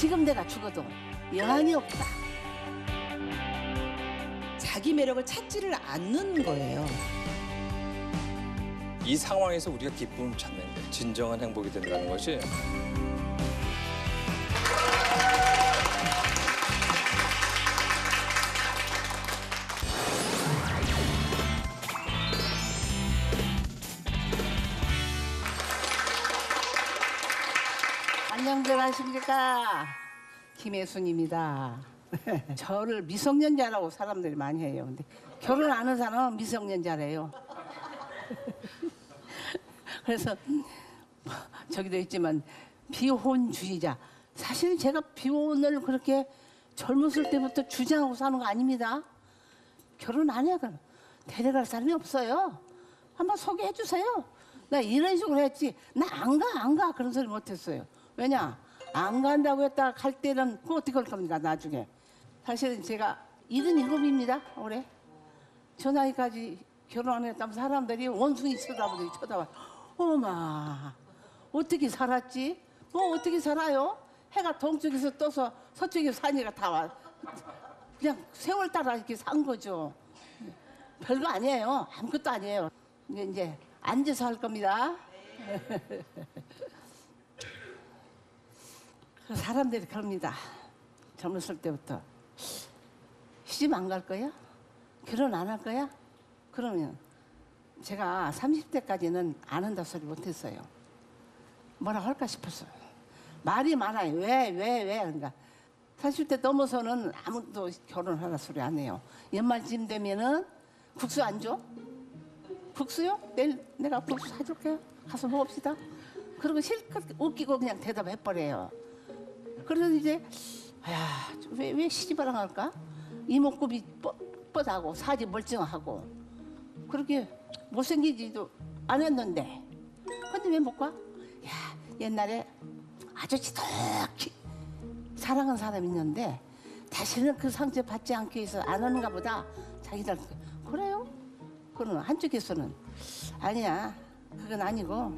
지금 내가 죽어도 여한이 없다. 자기 매력을 찾지를 않는 거예요. 이 상황에서 우리가 기쁨을 찾는 게 진정한 행복이 된다는 것이. 안녕들 하십니까? 김혜순입니다. 저를 미성년자라고 사람들이 많이 해요. 근데 결혼 안 한 사람은 미성년자래요. 그래서 저기도 있지만 비혼주의자. 사실 제가 비혼을 그렇게 젊었을 때부터 주장하고 사는 거 아닙니다. 결혼 안 해, 그럼. 데려갈 사람이 없어요. 한번 소개해 주세요. 나 이런 식으로 했지. 나 안 가, 안 가. 그런 소리 못 했어요. 왜냐? 안 간다고 했다가 갈 때는 그 어떻게 할 겁니까, 나중에. 사실은 제가 77입니다, 올해. 저 나이까지 결혼 안 했다면 사람들이 원숭이 쳐다보더니 쳐다봐. 어마, 어떻게 살았지? 뭐 어떻게 살아요? 해가 동쪽에서 떠서 서쪽에서 산이가 다 와. 그냥 세월 따라 이렇게 산 거죠. 별거 아니에요. 아무것도 아니에요. 이제 앉아서 할 겁니다. 네. 사람들이 그럽니다. 젊었을 때부터. 시집 안 갈 거야? 결혼 안 할 거야? 그러면 제가 30대까지는 안 한다 소리 못 했어요. 뭐라 할까 싶었어요. 말이 많아요. 왜? 그러니까 40대 넘어서는 아무도 결혼하라 소리 안 해요. 연말쯤 되면은 국수 안 줘? 국수요? 내일 내가 국수 사줄게. 가서 먹읍시다. 그러고 실컷 웃기고 그냥 대답해버려요. 그래서 이제 아야, 왜 시집을 안 갈까? 이목구비 뻣뻣하고 사지 멀쩡하고 그렇게 못생기지도 않았는데 근데 왜 못 가? 야, 옛날에 아주 지독히 사랑한 사람이 있는데 다시는 그 상처 받지 않기 위해서 안 하는가 보다. 자기들 그래요? 그러면 한쪽에서는 아니야, 그건 아니고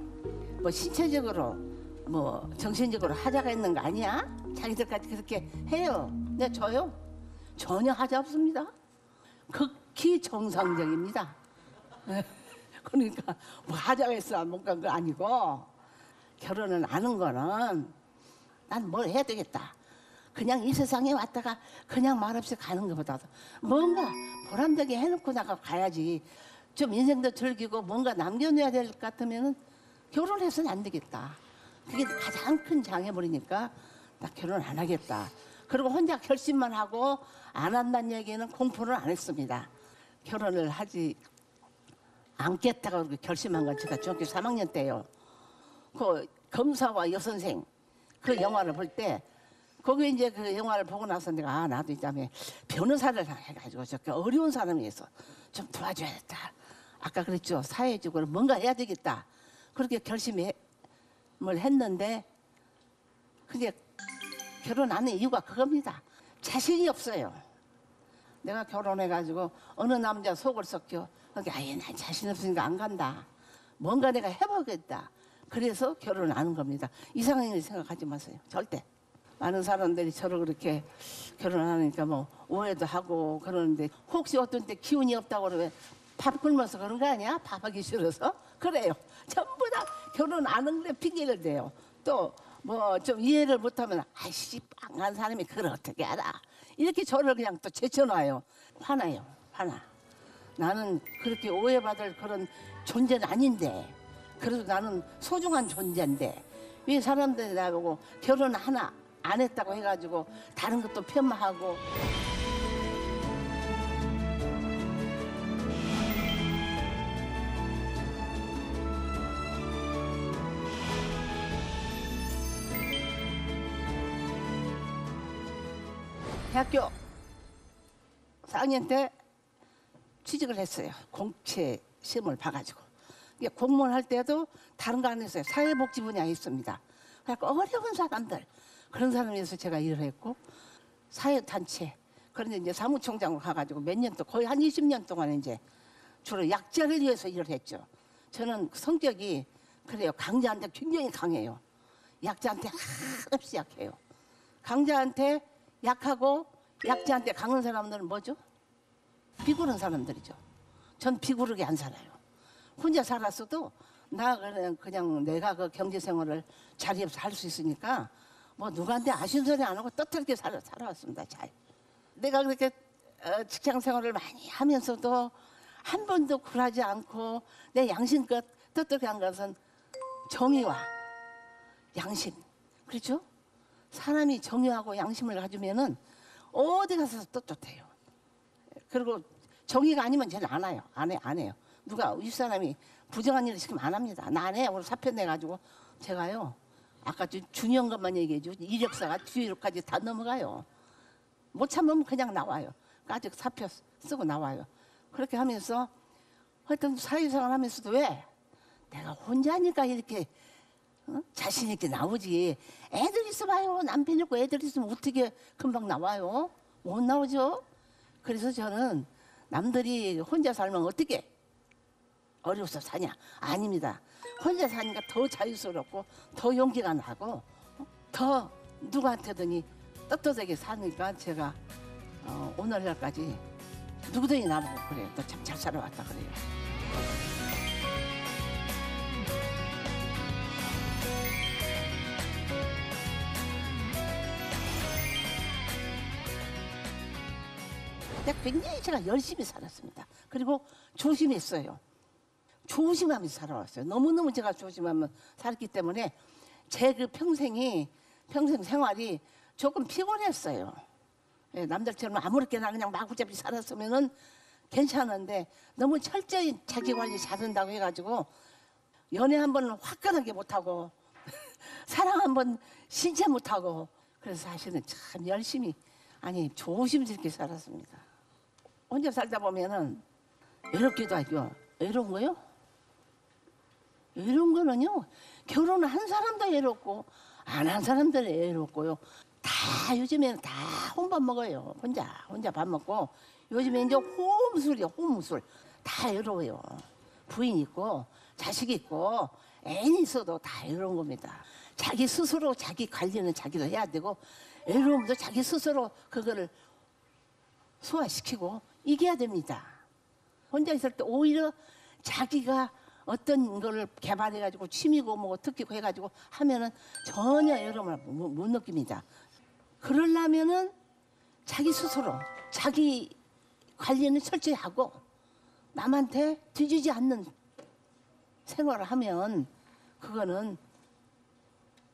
뭐 신체적으로 뭐 정신적으로 하자가 있는 거 아니야? 자기들까지 그렇게 해요. 네, 저요? 전혀 하자 없습니다. 극히 정상적입니다. 그러니까 뭐 하자가 있어 못 간 거 아니고 결혼을 안 한 거는 난 뭘 해야 되겠다. 그냥 이 세상에 왔다가 그냥 말없이 가는 것보다도 뭔가 보람되게 해놓고 나가 가야지. 좀 인생도 즐기고 뭔가 남겨놔야 될 것 같으면 결혼해서는 안 되겠다. 그게 가장 큰 장애물이니까 나 결혼 안 하겠다. 그리고 혼자 결심만 하고 안 한다는 얘기는 공포를 안 했습니다. 결혼을 하지 않겠다고 그렇게 결심한 건 제가 중학교 3학년 때예요. 그 검사와 여선생 그 영화를 볼 때 거기 이제 그 영화를 보고 나서 내가 아, 나도 이참에 변호사를 해가지고 저렇게 어려운 사람이 있어 좀 도와줘야겠다. 아까 그랬죠, 사회적으로 뭔가 해야 되겠다. 그렇게 결심해. 뭘 했는데 그게 결혼 안 한 이유가 그겁니다. 자신이 없어요. 내가 결혼해가지고 어느 남자 속을 섞여 그게 아예 난 자신 없으니까 안 간다. 뭔가 내가 해보겠다. 그래서 결혼 안 한 겁니다. 이상하게 생각하지 마세요. 절대. 많은 사람들이 저를 그렇게 결혼 안 하니까 뭐 오해도 하고 그러는데 혹시 어떤 때 기운이 없다고 그러면 밥 굶어서 그런 거 아니야? 밥하기 싫어서? 그래요. 전부 다 결혼 안 한 게 핑계를 대요. 또 뭐 좀 이해를 못하면 아이씨 빵한 사람이 그걸 어떻게 알아? 이렇게 저를 그냥 또 제쳐놔요. 화나요. 화나. 나는 그렇게 오해받을 그런 존재는 아닌데 그래도 나는 소중한 존재인데 왜 사람들이 나보고 결혼 하나 안 했다고 해가지고 다른 것도 폄하하고 대학교 4학년 때 취직을 했어요. 공채 시험을 봐가지고. 공무원 할 때도 다른 거 안 했어요. 사회복지 분야에 있습니다. 그래서 어려운 사람들, 그런 사람에서 제가 일을 했고 사회단체, 그런데 이제 사무총장으로 가가지고 몇 년 동안, 거의 한 20년 동안 이제 주로 약자를 위해서 일을 했죠. 저는 성격이 그래요. 강자한테 굉장히 강해요. 약자한테 한없이 약해요. 강자한테 약하고 약자한테 강한 사람들은 뭐죠? 비굴한 사람들이죠. 전 비굴하게 안 살아요. 혼자 살았어도 나 그냥 내가 그 경제생활을 자리에서 할 수 있으니까 뭐 누구한테 아쉬운 소리 안 하고 떳떳하게 살아왔습니다. 잘. 내가 그렇게 직장생활을 많이 하면서도 한 번도 굴하지 않고 내 양심껏 떳떳하게 한 것은 정의와 양심. 그렇죠? 사람이 정의하고 양심을 가지면은 어디 가서 떳떳해요. 그리고 정의가 아니면 쟤는 안 와요. 안 해요. 누가 윗사람이 부정한 일을 시키면 안 합니다. 나 안 해. 오늘 사표 내가지고 제가요. 아까 중요한 것만 얘기해줘. 이력서가 뒤로까지 다 넘어가요. 못 참으면 그냥 나와요. 아직 사표 쓰고 나와요. 그렇게 하면서 하여튼 사회생활 하면서도 왜? 내가 혼자니까 이렇게 자신 있게 나오지. 애들 있어봐요. 남편 있고 애들 있으면 어떻게 금방 나와요? 못 나오죠. 그래서 저는 남들이 혼자 살면 어떻게 어려워서 사냐? 아닙니다. 혼자 사니까 더 자유스럽고 더 용기가 나고 더 누구한테든지 떳떳하게 사니까 제가 오늘날까지 누구든지 나보고 그래요. 너 참 잘 살아왔다 그래요. 굉장히 제가 열심히 살았습니다. 그리고 조심했어요. 조심하면서 살아왔어요. 너무너무 제가 조심하면서 살았기 때문에 제 그 평생 생활이 조금 피곤했어요. 예, 남들처럼 아무렇게나 그냥 마구잡이 살았으면은 괜찮은데 너무 철저히 자기관리 잘한다고 해가지고 연애 한 번 화끈하게 못하고 사랑 한 번 신체 못하고 그래서 사실은 참 열심히 조심스럽게 살았습니다. 혼자 살다 보면은 외롭기도 하죠. 외로운 거요? 외로운 거는요. 결혼을 한 사람도 외롭고 안 한 사람도 외롭고요. 다 요즘에는 다 혼밥 먹어요. 혼자 밥 먹고 요즘에 이제 호음술이요. 호음술. 다 외로워요. 부인 있고 자식 있고 애인 있어도 다 외로운 겁니다. 자기 스스로 자기 관리는 자기도 해야 되고 외로움도 자기 스스로 그거를 소화시키고 이겨야 됩니다. 혼자 있을 때 오히려 자기가 어떤 걸 개발해가지고 취미고 뭐고 특기고 해가지고 하면은 전혀 외로움을 못 느낍니다. 그러려면은 자기 스스로 자기 관리는 철저히 하고 남한테 뒤지지 않는 생활을 하면 그거는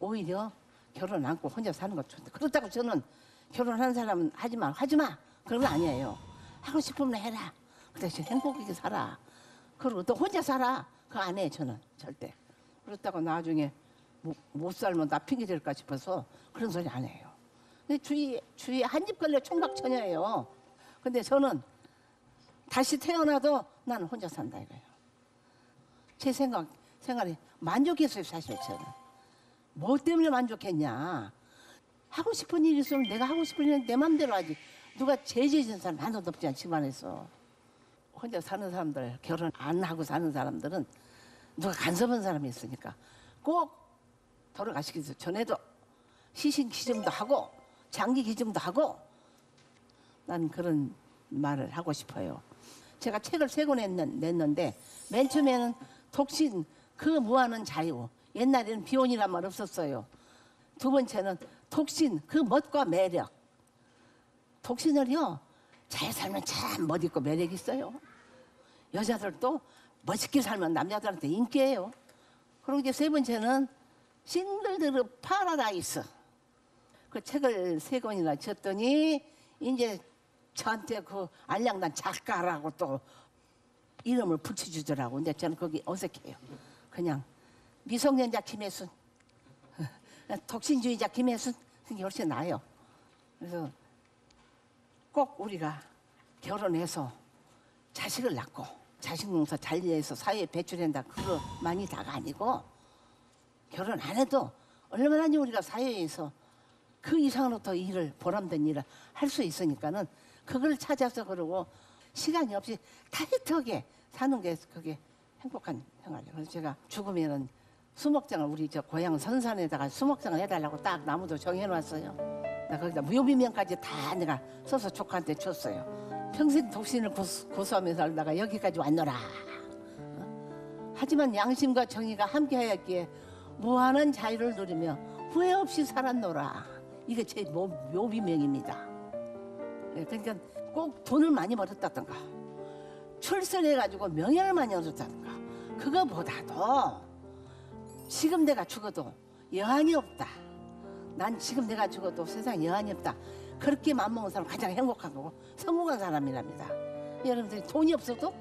오히려 결혼 안고 혼자 사는 것 좋은데 그렇다고 저는 결혼한 사람은 하지 마 그런 거 아니에요. 하고 싶으면 해라. 그래 행복하게 살아. 그리고 또 혼자 살아. 그거 안 해 저는 절대. 그렇다고 나중에 못 살면 나 핑계 될까 싶어서 그런 소리 안 해요. 근데 주위 한 집 걸려 총각처녀예요. 근데 저는 다시 태어나도 나는 혼자 산다 이거예요. 제 생활이 만족했어요 사실 저는. 뭐 때문에 만족했냐. 하고 싶은 일이 있으면 내가 하고 싶은 일은 내 맘대로 하지. 누가 제재해준 사람 하나도 없지 않아 집안에서. 혼자 사는 사람들, 결혼 안 하고 사는 사람들은 누가 간섭한 사람이 있으니까 꼭 돌아가시기 전에도 시신 기증도 하고 장기 기증도 하고 난 그런 말을 하고 싶어요. 제가 책을 3권 냈는데 맨 처음에는 독신 그 무한한 자유. 옛날에는 비혼이란 말 없었어요. 2번째는 독신, 그 멋과 매력. 독신을요, 잘 살면 참 멋있고 매력이 있어요. 여자들도 멋있게 살면 남자들한테 인기예요. 그리고 이제 3번째는 싱글들의 파라다이스. 그 책을 3권이나 지었더니 이제 저한테 그 안량단 작가라고 또 이름을 붙여주더라고. 근데 저는 거기 어색해요. 그냥. 미성년자 김혜순, 독신주의자 김혜순 그게 훨씬 나아요. 그래서 꼭 우리가 결혼해서 자식을 낳고 자식 농사 잘 해서 사회에 배출한다 그거만이 다가 아니고 결혼 안 해도 얼마나 우리가 사회에서 그 이상으로 더 일을 보람된 일을 할 수 있으니까는 그걸 찾아서 그러고 시간이 없이 타이트하게 사는 게 그게 행복한 생활이에요. 그래서 제가 죽으면은 수목장을 우리 저 고향 선산에다가 수목장을 해달라고 딱 나무도 정해놨어요. 내가 그냥 무효비명까지 다 내가 써서 조카한테 줬어요. 평생 독신을 고수하면서 살다가 여기까지 왔노라. 하지만 양심과 정의가 함께하였기에 무한한 자유를 누리며 후회 없이 살았노라. 이게 제 묘비명입니다. 그러니까 꼭 돈을 많이 벌었다든가 출세해가지고 명예를 많이 얻었다든가 그거보다도 지금 내가 죽어도 여한이 없다. 난 지금 내가 죽어도 세상에 여한이 없다. 그렇게 맘먹은 사람 가장 행복한 거고 성공한 사람이랍니다. 여러분들 돈이 없어도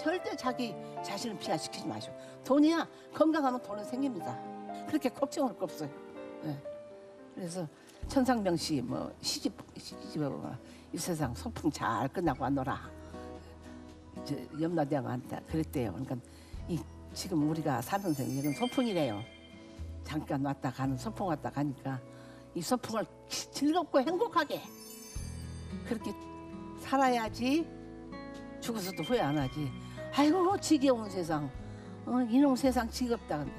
절대 자기 자신을 비하시키지 마시고 돈이야 건강하면 돈은 생깁니다. 그렇게 걱정할 거 없어요. 네. 그래서 천상병 씨 뭐 시집에 보면 이 세상 소풍 잘 끝나고 왔노라 이제 염라대왕한테 그랬대요. 그러니까 이 지금 우리가 사는 생이 소풍이래요. 잠깐 왔다 가는 소풍 왔다 가니까 이 소풍을 즐겁고 행복하게 그렇게 살아야지 죽어서도 후회 안 하지. 아이고 지겨운 세상, 이놈 세상 지겹다. 근데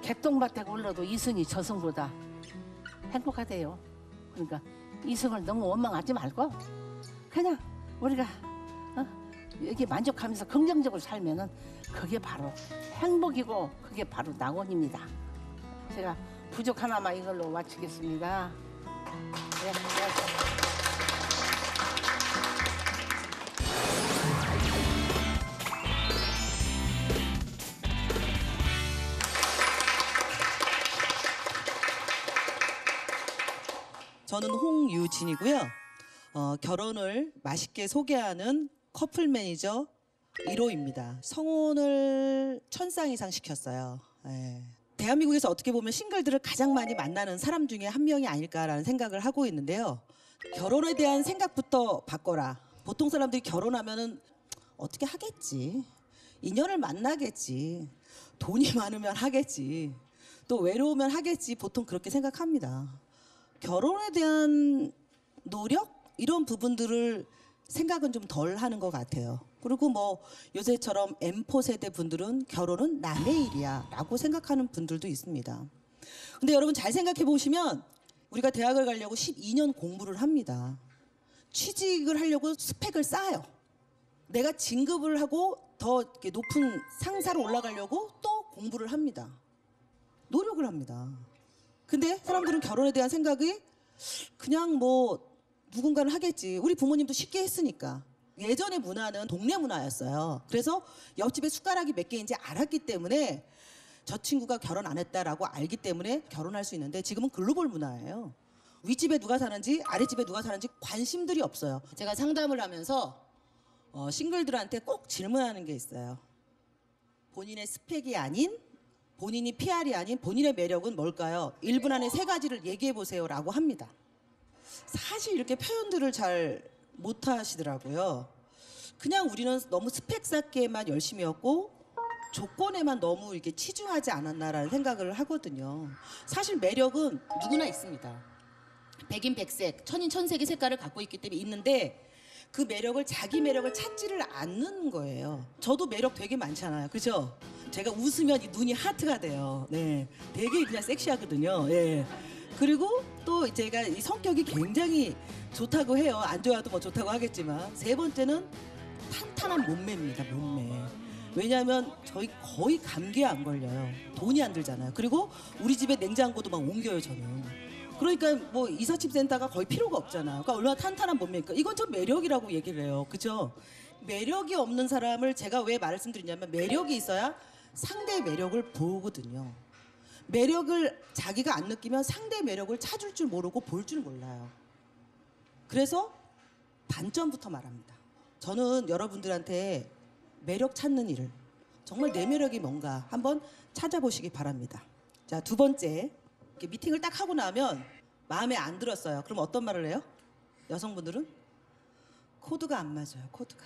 갯동밭에 올라도 이승이 저승보다 행복하대요. 그러니까 이승을 너무 원망하지 말고 그냥 우리가 이렇게 만족하면서 긍정적으로 살면은 그게 바로 행복이고 그게 바로 낙원입니다. 제가 부족 하나만 이걸로 마치겠습니다. 네, 저는 홍유진이고요. 결혼을 맛있게 소개하는 커플 매니저 1호입니다. 성혼을 1000쌍 이상 시켰어요. 예. 대한민국에서 어떻게 보면 싱글들을 가장 많이 만나는 사람 중에 한 명이 아닐까라는 생각을 하고 있는데요. 결혼에 대한 생각부터 바꿔라. 보통 사람들이 결혼하면은 어떻게 하겠지, 인연을 만나겠지, 돈이 많으면 하겠지, 또 외로우면 하겠지, 보통 그렇게 생각합니다. 결혼에 대한 노력? 이런 부분들을 생각은 좀 덜 하는 것 같아요. 그리고 뭐 요새처럼 M4 세대 분들은 결혼은 남의 일이야 라고 생각하는 분들도 있습니다. 근데 여러분 잘 생각해 보시면 우리가 대학을 가려고 12년 공부를 합니다. 취직을 하려고 스펙을 쌓아요. 내가 진급을 하고 더 이렇게 높은 상사로 올라가려고 또 공부를 합니다. 노력을 합니다. 근데 사람들은 결혼에 대한 생각이 그냥 뭐 누군가는 하겠지. 우리 부모님도 쉽게 했으니까. 예전의 문화는 동네 문화였어요. 그래서 옆집에 숟가락이 몇 개인지 알았기 때문에 저 친구가 결혼 안 했다라고 알기 때문에 결혼할 수 있는데 지금은 글로벌 문화예요. 윗집에 누가 사는지 아랫집에 누가 사는지 관심들이 없어요. 제가 상담을 하면서 싱글들한테 꼭 질문하는 게 있어요. 본인의 스펙이 아닌, 본인이 PR이 아닌 본인의 매력은 뭘까요? 1분 안에 3가지를 얘기해 보세요라고 합니다. 사실 이렇게 표현들을 잘 못하시더라고요. 그냥 우리는 너무 스펙 쌓기에만 열심히 했고 조건에만 너무 이렇게 치중하지 않았나라는 생각을 하거든요. 사실 매력은 누구나 있습니다. 백인백색, 천인천색의 색깔을 갖고 있기 때문에 있는데 그 매력을, 자기 매력을 찾지를 않는 거예요. 저도 매력 되게 많잖아요. 그죠? 제가 웃으면 이 눈이 하트가 돼요. 네, 되게 그냥 섹시하거든요. 예. 그리고 또 제가 이 성격이 굉장히 좋다고 해요. 안 좋아도 뭐 좋다고 하겠지만. 3번째는 탄탄한 몸매입니다. 몸매. 왜냐하면 저희 거의 감기에 안 걸려요. 돈이 안 들잖아요. 그리고 우리 집에 냉장고도 막 옮겨요 저는. 그러니까 뭐 이삿짐센터가 거의 필요가 없잖아요. 그러니까 얼마나 탄탄한 몸매니까. 이건 참 매력이라고 얘기를 해요. 그죠? 매력이 없는 사람을 제가 왜 말씀드리냐면 매력이 있어야 상대의 매력을 보거든요. 매력을 자기가 안 느끼면 상대의 매력을 찾을 줄 모르고 볼 줄 몰라요. 그래서 단점부터 말합니다. 저는 여러분들한테 매력 찾는 일을, 정말 내 매력이 뭔가 한번 찾아보시기 바랍니다. 자, 2번째, 이렇게 미팅을 딱 하고 나면 마음에 안 들었어요. 그럼 어떤 말을 해요? 여성분들은? 코드가 안 맞아요, 코드가.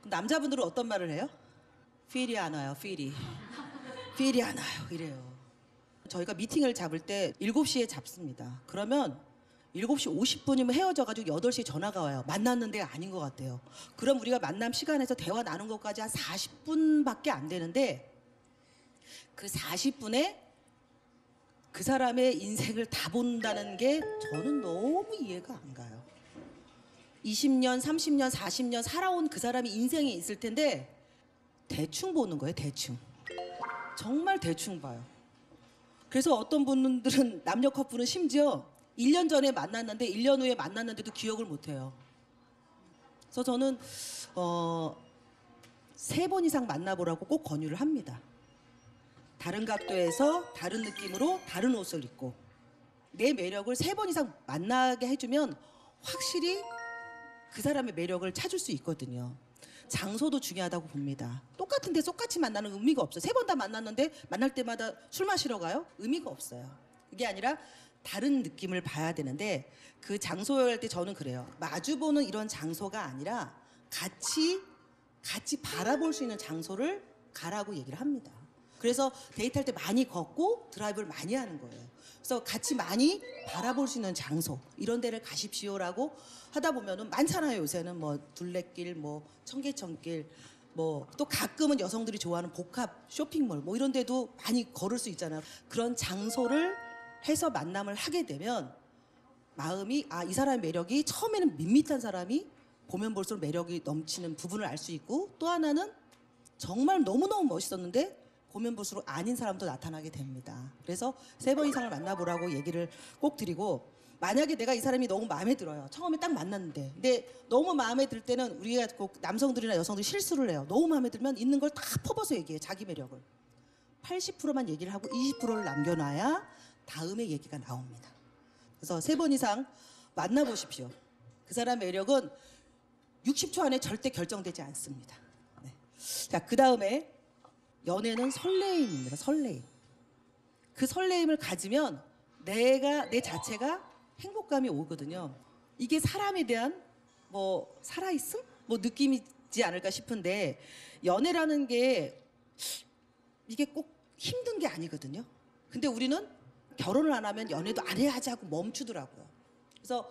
그럼 남자분들은 어떤 말을 해요? 필이 안 와요, 필이. 필이 안 와요, 이래요. 저희가 미팅을 잡을 때 7시에 잡습니다. 그러면 7시 50분이면 헤어져가지고 8시에 전화가 와요. 만났는데 아닌 것 같아요. 그럼 우리가 만남 시간에서 대화 나눈 것까지 한 40분밖에 안 되는데 그 40분에 그 사람의 인생을 다 본다는 게 저는 너무 이해가 안 가요. 20년, 30년, 40년 살아온 그 사람이 인생에 있을 텐데 대충 보는 거예요, 대충. 정말 대충 봐요. 그래서 어떤 분들은, 남녀 커플은 심지어 1년 전에 만났는데 1년 후에 만났는데도 기억을 못해요. 그래서 저는 3번 이상 만나보라고 꼭 권유를 합니다. 다른 각도에서 다른 느낌으로 다른 옷을 입고 내 매력을 3번 이상 만나게 해주면 확실히 그 사람의 매력을 찾을 수 있거든요. 장소도 중요하다고 봅니다. 똑같은 데서 똑같이 만나는 의미가 없어요. 3번 다 만났는데 만날 때마다 술 마시러 가요? 의미가 없어요. 그게 아니라 다른 느낌을 봐야 되는데, 그 장소할 때 저는 그래요. 마주보는 이런 장소가 아니라 같이 바라볼 수 있는 장소를 가라고 얘기를 합니다. 그래서 데이트할 때 많이 걷고 드라이브를 많이 하는 거예요. 그래서 같이 많이 바라볼 수 있는 장소, 이런 데를 가십시오라고 하다 보면은 많잖아요. 요새는 뭐 둘레길, 뭐 청계천길, 뭐 또 가끔은 여성들이 좋아하는 복합 쇼핑몰 뭐 이런 데도 많이 걸을 수 있잖아요. 그런 장소를 해서 만남을 하게 되면 마음이, 아, 이 사람의 매력이, 처음에는 밋밋한 사람이 보면 볼수록 매력이 넘치는 부분을 알 수 있고, 또 하나는 정말 너무너무 멋있었는데 보면 볼수록 아닌 사람도 나타나게 됩니다. 그래서 3번 이상을 만나보라고 얘기를 꼭 드리고, 만약에 내가 이 사람이 너무 마음에 들어요. 처음에 딱 만났는데. 근데 너무 마음에 들 때는 우리가 꼭 남성들이나 여성들이 실수를 해요. 너무 마음에 들면 있는 걸 다 퍼버서 얘기해, 자기 매력을. 80%만 얘기를 하고 20%를 남겨놔야 다음에 얘기가 나옵니다. 그래서 3번 이상 만나보십시오. 그 사람 매력은 60초 안에 절대 결정되지 않습니다. 네. 자, 그 다음에 연애는 설레임입니다. 설레임. 그 설레임을 가지면 내 자체가 행복감이 오거든요. 이게 사람에 대한 뭐 살아있음? 뭐 느낌이지 않을까 싶은데, 연애라는 게 이게 꼭 힘든 게 아니거든요. 근데 우리는 결혼을 안 하면 연애도 안 해야지 하고 멈추더라고요. 그래서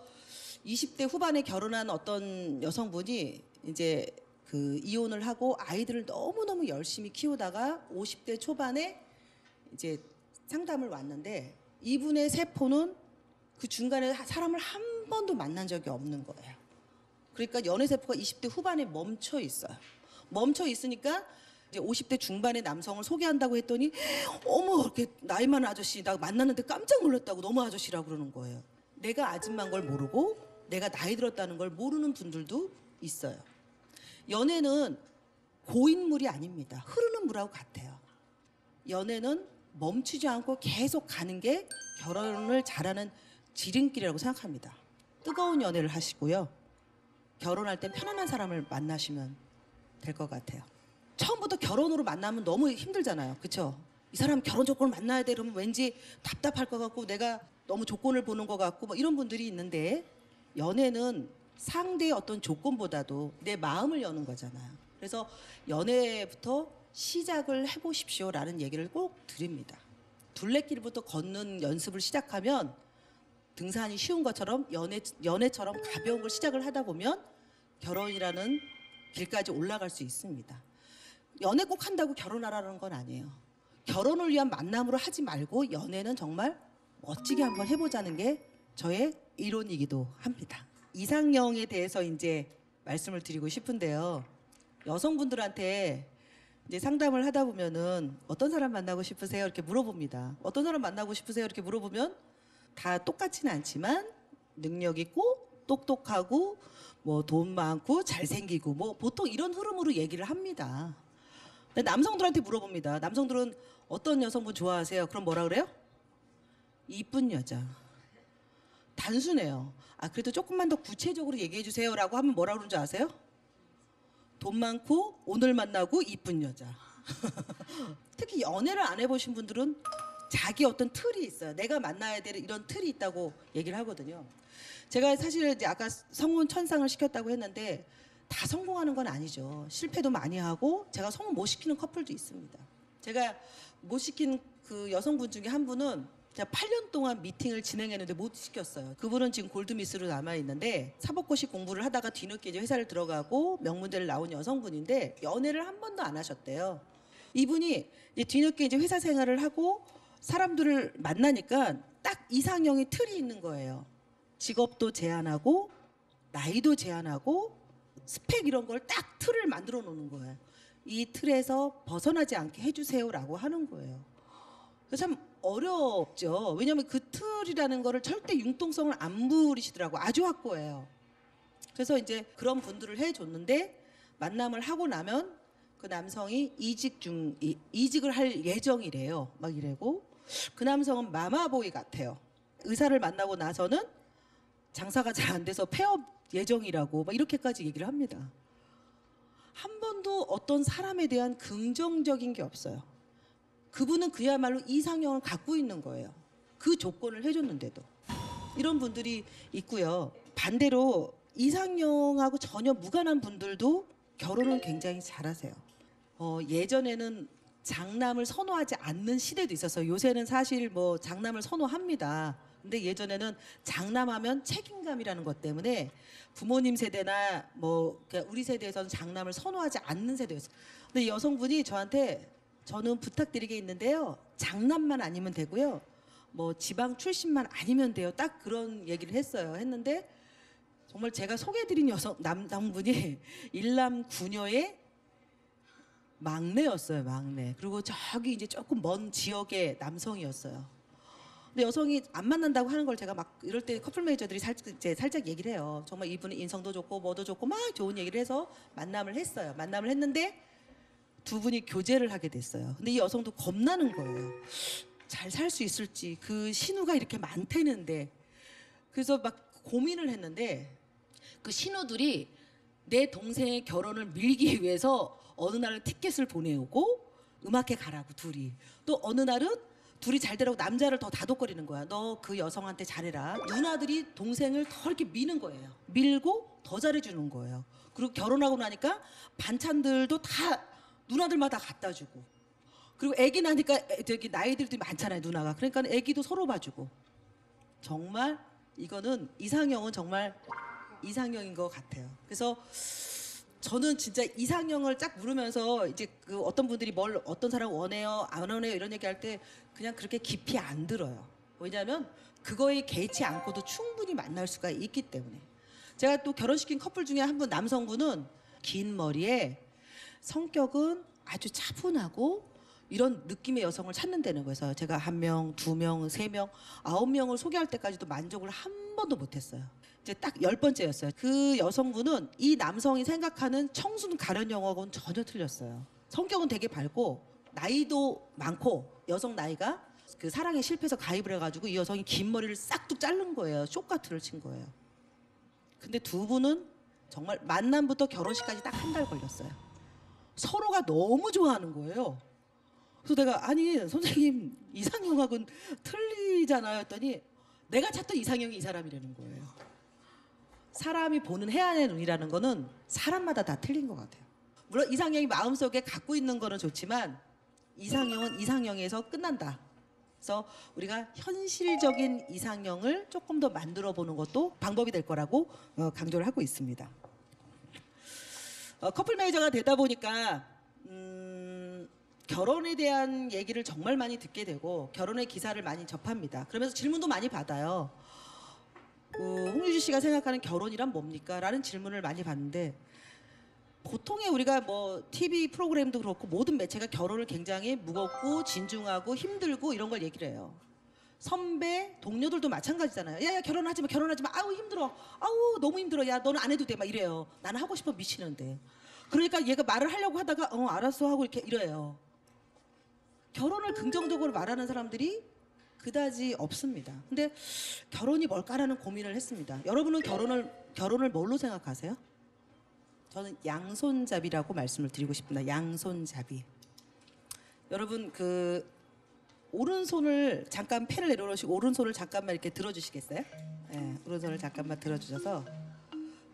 20대 후반에 결혼한 어떤 여성분이 이제 그 이혼을 하고 아이들을 너무너무 열심히 키우다가 50대 초반에 이제 상담을 왔는데, 이분의 세포는 그 중간에 사람을 한 번도 만난 적이 없는 거예요. 그러니까 연애 세포가 20대 후반에 멈춰 있어요. 멈춰 있으니까 이제 50대 중반의 남성을 소개한다고 했더니, 어머, 이렇게 나이 많은 아저씨 나 만났는데 깜짝 놀랐다고 너무 아저씨라고 그러는 거예요. 내가 아줌마인 걸 모르고 내가 나이 들었다는 걸 모르는 분들도 있어요. 연애는 고인물이 아닙니다. 흐르는 물하고 같아요. 연애는 멈추지 않고 계속 가는 게 결혼을 잘하는 지름길이라고 생각합니다. 뜨거운 연애를 하시고요. 결혼할 때 편안한 사람을 만나시면 될 것 같아요. 처음부터 결혼으로 만나면 너무 힘들잖아요. 그렇죠? 이 사람 결혼 조건을 만나야 돼 그러면 왠지 답답할 것 같고, 내가 너무 조건을 보는 것 같고 막 이런 분들이 있는데, 연애는 상대의 어떤 조건보다도 내 마음을 여는 거잖아요. 그래서 연애부터 시작을 해보십시오라는 얘기를 꼭 드립니다. 둘레길부터 걷는 연습을 시작하면 등산이 쉬운 것처럼 연애처럼 가벼운 걸 시작을 하다 보면 결혼이라는 길까지 올라갈 수 있습니다. 연애 꼭 한다고 결혼하라는 건 아니에요. 결혼을 위한 만남으로 하지 말고 연애는 정말 멋지게 한번 해보자는 게 저의 이론이기도 합니다. 이상형에 대해서 이제 말씀을 드리고 싶은데요. 여성분들한테 이제 상담을 하다 보면은 어떤 사람 만나고 싶으세요? 이렇게 물어봅니다. 어떤 사람 만나고 싶으세요? 이렇게 물어보면 다 똑같지는 않지만 능력 있고 똑똑하고 뭐 돈 많고 잘생기고 뭐 보통 이런 흐름으로 얘기를 합니다. 근데 남성들한테 물어봅니다. 남성들은 어떤 여성분 좋아하세요? 그럼 뭐라 그래요? 이쁜 여자. 단순해요. 아, 그래도 조금만 더 구체적으로 얘기해 주세요라고 하면 뭐라 그러는지 아세요? 돈 많고 오늘 만나고 이쁜 여자. 특히 연애를 안 해보신 분들은 자기 어떤 틀이 있어요. 내가 만나야 될 이런 틀이 있다고 얘기를 하거든요. 제가 사실 이제 아까 성운 천상을 시켰다고 했는데 다 성공하는 건 아니죠. 실패도 많이 하고, 제가 성운 못 시키는 커플도 있습니다. 제가 못 시킨 그 여성분 중에 한 분은 제가 8년 동안 미팅을 진행했는데 못 시켰어요. 그분은 지금 골드미스로 남아있는데, 사법고시 공부를 하다가 뒤늦게 이제 회사를 들어가고 명문대를 나온 여성분인데 연애를 한 번도 안 하셨대요. 이분이 이제 뒤늦게 이제 회사 생활을 하고 사람들을 만나니까 딱 이상형의 틀이 있는 거예요. 직업도 제한하고 나이도 제한하고 스펙 이런 걸 딱 틀을 만들어 놓는 거예요. 이 틀에서 벗어나지 않게 해주세요라고 하는 거예요. 참 어렵죠. 왜냐하면 그 틀이라는 거를 절대 융통성을 안 부리시더라고. 아주 확고해요. 그래서 이제 그런 분들을 해줬는데 만남을 하고 나면 그 남성이 이직을 할 예정이래요. 막 이래고 그 남성은 마마보이 같아요. 의사를 만나고 나서는 장사가 잘 안 돼서 폐업 예정이라고 막 이렇게까지 얘기를 합니다. 한 번도 어떤 사람에 대한 긍정적인 게 없어요. 그분은 그야말로 이상형을 갖고 있는 거예요. 그 조건을 해줬는데도. 이런 분들이 있고요. 반대로 이상형하고 전혀 무관한 분들도 결혼은 굉장히 잘하세요. 예전에는 장남을 선호하지 않는 시대도 있었어요. 요새는 사실 뭐 장남을 선호합니다. 근데 예전에는 장남하면 책임감이라는 것 때문에 부모님 세대나 뭐 우리 세대에서는 장남을 선호하지 않는 세대였어요. 근데 여성분이 저한테 저는 부탁드리게 있는데요. 장남만 아니면 되고요. 뭐 지방 출신만 아니면 돼요. 딱 그런 얘기를 했어요. 했는데 정말 제가 소개해드린 남성분이 일남 9녀의 막내였어요. 막내. 그리고 저기 이제 조금 먼 지역의 남성이었어요. 근데 여성이 안 만난다고 하는 걸 제가 막 이럴 때 커플 매니저들이 살짝 얘기를 해요. 정말 이분은 인성도 좋고 뭐도 좋고 막 좋은 얘기를 해서 만남을 했어요. 만남을 했는데 두 분이 교제를 하게 됐어요. 근데 이 여성도 겁나는 거예요. 잘 살 수 있을지. 그 신우가 이렇게 많대는데. 그래서 막 고민을 했는데 그 신우들이 내 동생의 결혼을 밀기 위해서 어느 날은 티켓을 보내오고 음악회 가라고 둘이. 또 어느 날은 둘이 잘 되라고 남자를 더 다독거리는 거야. 너 그 여성한테 잘해라. 누나들이 동생을 더 이렇게 미는 거예요. 밀고 더 잘해주는 거예요. 그리고 결혼하고 나니까 반찬들도 다 누나들마다 갖다 주고. 그리고 애기 나니까 저기 나이들도 많잖아요. 누나가. 그러니까 애기도 서로 봐주고. 정말 이거는 이상형은 정말 이상형인 것 같아요. 그래서 저는 진짜 이상형을 쫙 물으면서 이제 그 어떤 분들이 뭘 어떤 사람 원해요 안 원해요 이런 얘기할 때 그냥 그렇게 깊이 안 들어요. 왜냐하면 그거에 개의치 않고도 충분히 만날 수가 있기 때문에. 제가 또 결혼시킨 커플 중에 한 분 남성분은 긴 머리에 성격은 아주 차분하고 이런 느낌의 여성을 찾는다는 거에서 제가 1명, 2명, 3명, 9명을 소개할 때까지도 만족을 한 번도 못했어요. 이제 딱 10번째였어요. 그 여성분은 이 남성이 생각하는 청순 가련영화하고는 전혀 틀렸어요. 성격은 되게 밝고 나이도 많고 여성 나이가 그 사랑에 실패해서 가입을 해가지고 이 여성이 긴 머리를 싹둑 자른 거예요. 쇼카트를 친 거예요. 근데 두 분은 정말 만남부터 결혼식까지 딱 한 달 걸렸어요. 서로가 너무 좋아하는 거예요. 그래서 내가 아니 선생님 이상형하고는 틀리잖아요 했더니 내가 찾던 이상형이 이 사람이라는 거예요. 사람이 보는 해안의 눈이라는 거는 사람마다 다 틀린 것 같아요. 물론 이상형이 마음속에 갖고 있는 거는 좋지만 이상형은 이상형에서 끝난다. 그래서 우리가 현실적인 이상형을 조금 더 만들어 보는 것도 방법이 될 거라고 강조를 하고 있습니다. 커플 매니저가 되다 보니까 결혼에 대한 얘기를 정말 많이 듣게 되고 결혼의 기사를 많이 접합니다. 그러면서 질문도 많이 받아요. 홍유진 씨가 생각하는 결혼이란 뭡니까? 라는 질문을 많이 받는데 보통의 우리가 뭐 TV 프로그램도 그렇고 모든 매체가 결혼을 굉장히 무겁고 진중하고 힘들고 이런 걸 얘기를 해요. 선배, 동료들도 마찬가지잖아요. 야야 결혼하지 마, 결혼하지 마. 아우 힘들어. 아우 너무 힘들어. 야 너는 안 해도 돼. 막 이래요. 나는 하고 싶어 미치는데. 그러니까 얘가 말을 하려고 하다가 알았어 하고 이렇게 이래요. 결혼을 긍정적으로 말하는 사람들이 그다지 없습니다. 근데 결혼이 뭘까라는 고민을 했습니다. 여러분은 결혼을 뭘로 생각하세요? 저는 양손잡이라고 말씀을 드리고 싶습니다. 양손잡이. 여러분 그 오른손을 잠깐 펜을 내려놓으시고 오른손을 잠깐만 이렇게 들어주시겠어요? 네, 오른손을 잠깐만 들어주셔서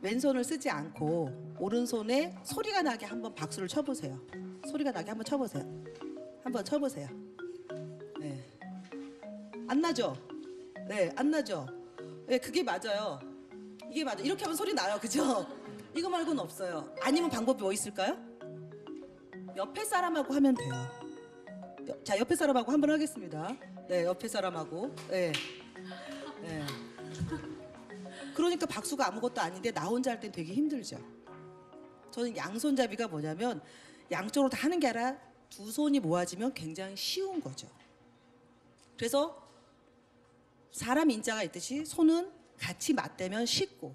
왼손을 쓰지 않고 오른손에 소리가 나게 한번 박수를 쳐보세요. 소리가 나게 한번 쳐보세요. 한번 쳐보세요. 네. 안 나죠? 네, 안 나죠? 네, 그게 맞아요. 이게 맞아요. 이렇게 하면 소리 나요, 그죠? 이거 말고는 없어요. 아니면 방법이 뭐 있을까요? 옆에 사람하고 하면 돼요. 자, 옆에 사람하고 한번 하겠습니다. 네, 옆에 사람하고. 네. 네. 그러니까 박수가 아무것도 아닌데 나 혼자 할 땐 되게 힘들죠. 저는 양손잡이가 뭐냐면 양쪽으로 다 하는 게 아니라 두 손이 모아지면 굉장히 쉬운 거죠. 그래서 사람 인자가 있듯이 손은 같이 맞대면 쉽고,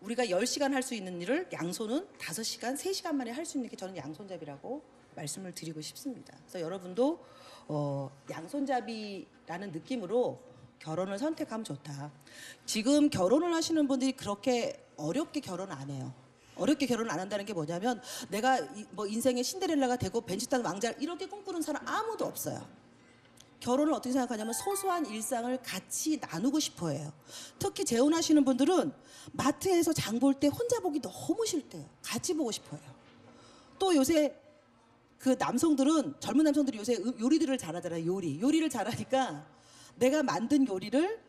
우리가 10시간 할 수 있는 일을 양손은 5시간, 3시간 만에 할 수 있는 게 저는 양손잡이라고 말씀을 드리고 싶습니다. 그래서 여러분도 양손잡이라는 느낌으로 결혼을 선택하면 좋다. 지금 결혼을 하시는 분들이 그렇게 어렵게 결혼 안 해요. 어렵게 결혼 안 한다는 게 뭐냐면 내가 뭐 인생의 신데렐라가 되고 벤치탄 왕자 이렇게 꿈꾸는 사람 아무도 없어요. 결혼을 어떻게 생각하냐면 소소한 일상을 같이 나누고 싶어 해요. 특히 재혼하시는 분들은 마트에서 장 볼 때 혼자 보기 너무 싫대요. 같이 보고 싶어요. 또 요새 그 남성들은, 젊은 남성들이 요새 요리들을 잘하잖아요. 요리를 잘하니까 내가 만든 요리를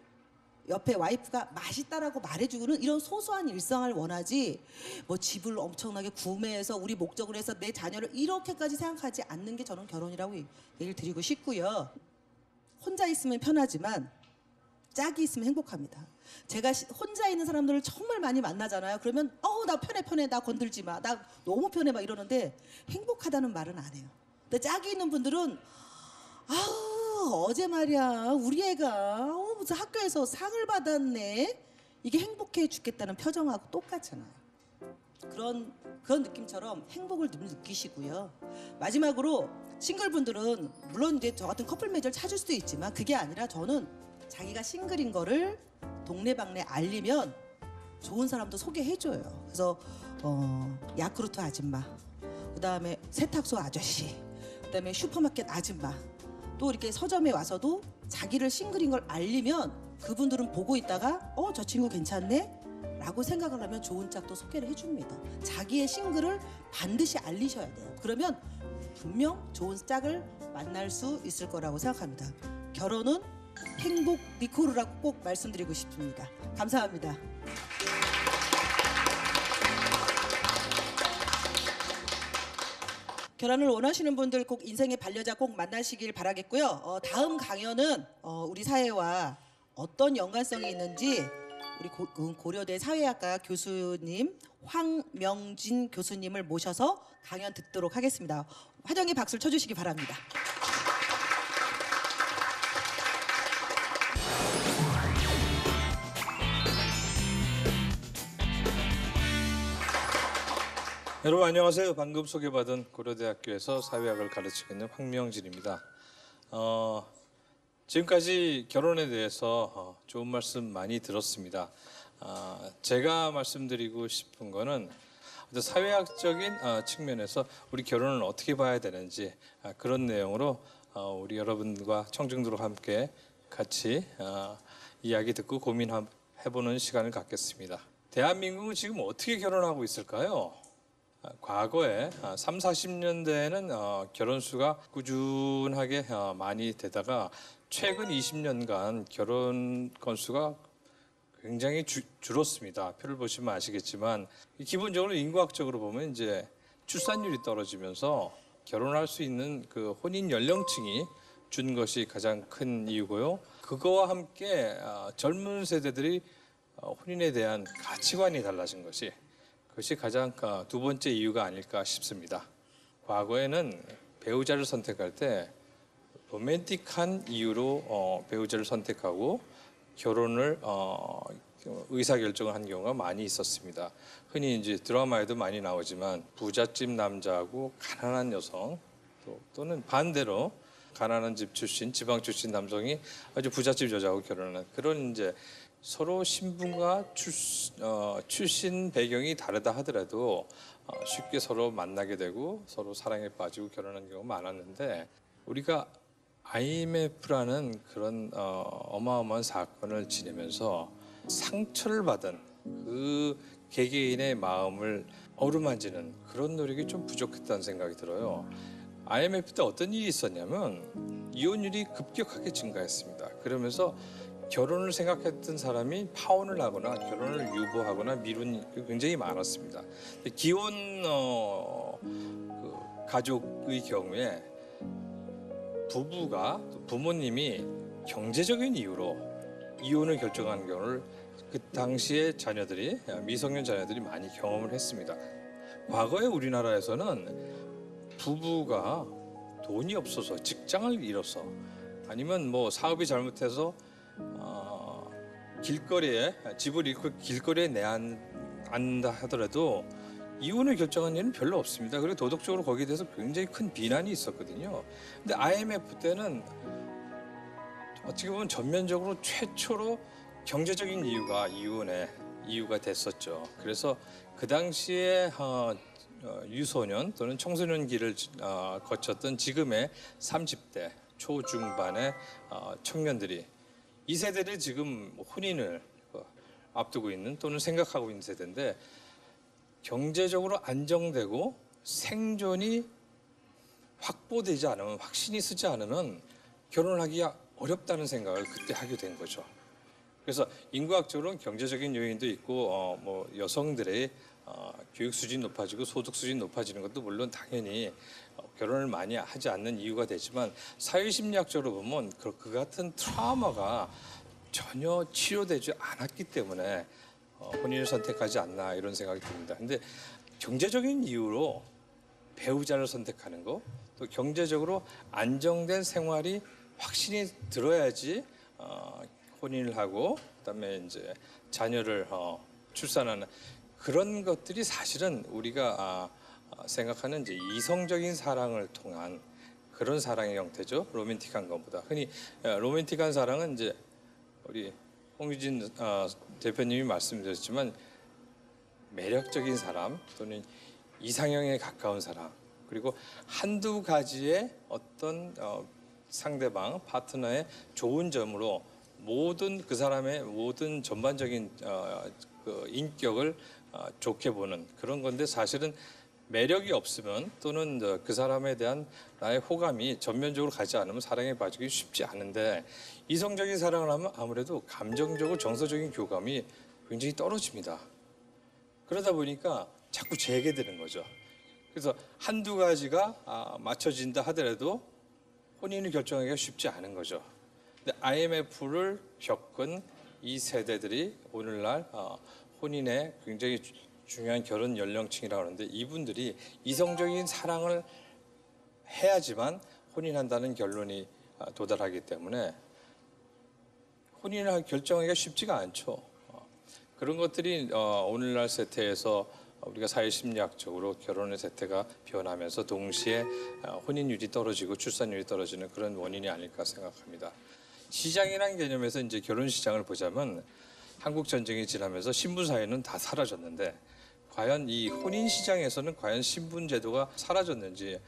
옆에 와이프가 맛있다라고 말해주고는 이런 소소한 일상을 원하지, 뭐 집을 엄청나게 구매해서 우리 목적으로 해서 내 자녀를 이렇게까지 생각하지 않는 게 저는 결혼이라고 얘기를 드리고 싶고요. 혼자 있으면 편하지만 짝이 있으면 행복합니다. 제가 혼자 있는 사람들을 정말 많이 만나잖아요. 그러면 나 편해 나 건들지 마, 나 너무 편해 막 이러는데 행복하다는 말은 안 해요. 근데 짝이 있는 분들은 어제 말이야 우리 애가 무슨 학교에서 상을 받았네, 이게 행복해 죽겠다는 표정하고 똑같잖아요. 그런 느낌처럼 행복을 느끼시고요. 마지막으로 싱글분들은 물론 이제 저 같은 커플 매니저를 찾을 수도 있지만 그게 아니라 저는 자기가 싱글인 거를 동네방네 알리면 좋은 사람도 소개해줘요. 그래서 야쿠르트 아줌마, 그다음에 세탁소 아저씨, 그다음에 슈퍼마켓 아줌마, 또 이렇게 서점에 와서도 자기를 싱글인 걸 알리면 그분들은 보고 있다가 저 친구 괜찮네? 라고 생각을 하면 좋은 짝도 소개를 해줍니다. 자기의 싱글을 반드시 알리셔야 돼요. 그러면 분명 좋은 짝을 만날 수 있을 거라고 생각합니다. 결혼은 행복 니코르라고 꼭 말씀드리고 싶습니다. 감사합니다. 결혼을 원하시는 분들 꼭 인생의 반려자 꼭 만나시길 바라겠고요. 다음 강연은 우리 사회와 어떤 연관성이 있는지 우리 고려대 사회학과 교수님 황명진 교수님을 모셔서 강연 듣도록 하겠습니다. 화정의 박수를 쳐주시기 바랍니다. 여러분 안녕하세요. 방금 소개받은 고려대학교에서 사회학을 가르치고 있는 황명진입니다. 지금까지 결혼에 대해서 좋은 말씀 많이 들었습니다. 제가 말씀드리고 싶은 거는 사회학적인 측면에서 우리 결혼을 어떻게 봐야 되는지, 그런 내용으로 우리 여러분과 청중들과 함께 같이 이야기 듣고 고민해보는 시간을 갖겠습니다. 대한민국은 지금 어떻게 결혼하고 있을까요? 과거에 30, 40년대에는 결혼 수가 꾸준하게 많이 되다가 최근 20년간 결혼 건수가 굉장히 줄었습니다. 표를 보시면 아시겠지만 기본적으로 인구학적으로 보면 이제 출산율이 떨어지면서 결혼할 수 있는 그 혼인 연령층이 준 것이 가장 큰 이유고요. 그거와 함께 젊은 세대들이 혼인에 대한 가치관이 달라진 것이, 그것이 가장 두 번째 이유가 아닐까 싶습니다. 과거에는 배우자를 선택할 때 로맨틱한 이유로 배우자를 선택하고 결혼을 의사결정을 한 경우가 많이 있었습니다. 흔히 이제 드라마에도 많이 나오지만 부잣집 남자하고 가난한 여성, 또는 반대로 가난한 집 출신, 지방 출신 남성이 아주 부잣집 여자하고 결혼하는 그런 이제 서로 신분과 출신 배경이 다르다 하더라도 쉽게 서로 만나게 되고 서로 사랑에 빠지고 결혼하는 경우가 많았는데, 우리가 IMF라는 그런 어마어마한 사건을 지내면서 상처를 받은 그 개개인의 마음을 어루만지는 그런 노력이 좀 부족했다는 생각이 들어요. IMF 때 어떤 일이 있었냐면 이혼율이 급격하게 증가했습니다. 그러면서 결혼을 생각했던 사람이 파혼을 하거나 결혼을 유보하거나 미룬 게 굉장히 많았습니다. 기혼 가족의 경우에 부부가 부모님이 경제적인 이유로 이혼을 결정하는 경우를 그 당시에 자녀들이 미성년 자녀들이 많이 경험을 했습니다. 과거에 우리나라에서는 부부가 돈이 없어서 직장을 잃어서 아니면 뭐 사업이 잘못해서 길거리에 집을 잃고 길거리에 내앉는다 하더라도 이혼을 결정한 일은 별로 없습니다. 그리고 도덕적으로 거기에 대해서 굉장히 큰 비난이 있었거든요. 근데 IMF 때는 어떻게 보면 전면적으로 최초로 경제적인 이유가 이혼의 이유가 됐었죠. 그래서 그 당시에 유소년 또는 청소년기를 거쳤던 지금의 30대 초중반의 청년들이 이 세대를 지금 혼인을 앞두고 있는 또는 생각하고 있는 세대인데 경제적으로 안정되고 생존이 확보되지 않으면 확신이 서지 않으면 결혼을 하기가 어렵다는 생각을 그때 하게 된 거죠. 그래서 인구학적으로는 경제적인 요인도 있고 뭐 여성들의 교육 수준이 높아지고 소득 수준이 높아지는 것도 물론 당연히 결혼을 많이 하지 않는 이유가 되지만 사회심리학적으로 보면 그 같은 트라우마가 전혀 치료되지 않았기 때문에 혼인을 선택하지 않나 이런 생각이 듭니다. 근데 경제적인 이유로 배우자를 선택하는 거, 또 경제적으로 안정된 생활이 확신이 들어야지 혼인을 하고 그다음에 이제 자녀를 출산하는 그런 것들이 사실은 우리가 생각하는 이제 이성적인 사랑을 통한 그런 사랑의 형태죠. 로맨틱한 것보다 흔히 로맨틱한 사랑은 이제 우리 홍유진 대표님이 말씀드렸지만 매력적인 사람 또는 이상형에 가까운 사람 그리고 한두 가지의 어떤 상대방 파트너의 좋은 점으로 모든 그 사람의 모든 전반적인 그 인격을 좋게 보는 그런 건데 사실은 매력이 없으면 또는 그 사람에 대한 나의 호감이 전면적으로 가지 않으면 사랑에 빠지기 쉽지 않은데 이성적인 사랑을 하면 아무래도 감정적으로 정서적인 교감이 굉장히 떨어집니다. 그러다 보니까 자꾸 재게 되는 거죠. 그래서 한두 가지가 맞춰진다 하더라도 혼인을 결정하기가 쉽지 않은 거죠. 근데 IMF를 겪은 이 세대들이 오늘날 혼인에 굉장히 중요한 결혼 연령층이라고 하는데 이분들이 이성적인 사랑을 해야지만 혼인한다는 결론이 도달하기 때문에 혼인을 결정하기가 쉽지가 않죠. 그런 것들이 오늘날 세태에서 우리가 사회심리학적으로 결혼의 세태가 변하면서 동시에 혼인율이 떨어지고 출산율이 떨어지는 그런 원인이 아닐까 생각합니다. 시장이라는 개념에서 이제 결혼 시장을 보자면 한국 전쟁이 지나면서 신분 사회는 다 사라졌는데 과연 이 혼인 시장에서는 과연 신분 제도가 사라졌는지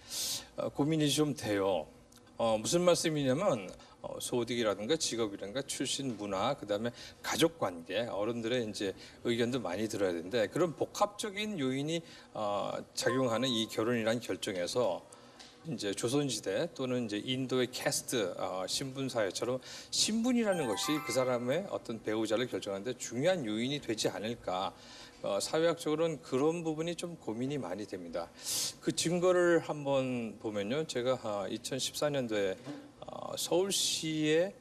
고민이 좀 돼요. 무슨 말씀이냐면 소득이라든가 직업이라든가 출신 문화 그다음에 가족 관계 어른들의 이제 의견도 많이 들어야 되는데 그런 복합적인 요인이 작용하는 이 결혼이란 결정에서 이제 조선시대 또는 이제 인도의 캐스트 신분 사회처럼 신분이라는 것이 그 사람의 어떤 배우자를 결정하는데 중요한 요인이 되지 않을까 사회학적으로는 그런 부분이 좀 고민이 많이 됩니다. 그 증거를 한번 보면요, 제가 2014년도에 서울시에